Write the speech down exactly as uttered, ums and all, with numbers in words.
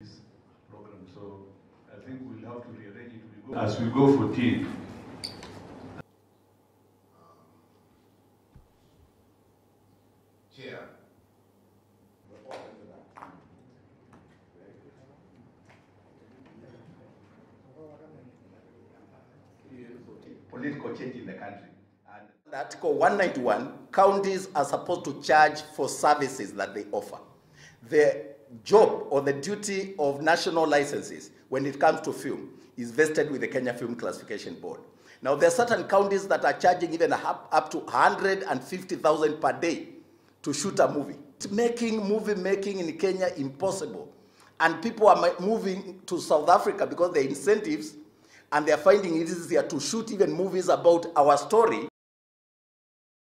this program. So I think we'll have to rearrange it we go as we go for tea. Chair. Political change in the country. And Article one ninety-one, counties are supposed to charge for services that they offer. The job or the duty of national licenses when it comes to film is vested with the Kenya Film Classification Board. Now, there are certain counties that are charging even up, up to one hundred fifty thousand per day to shoot a movie. It's making movie making in Kenya impossible. And people are moving to South Africa because there are incentives, and they're finding it easier to shoot even movies about our story.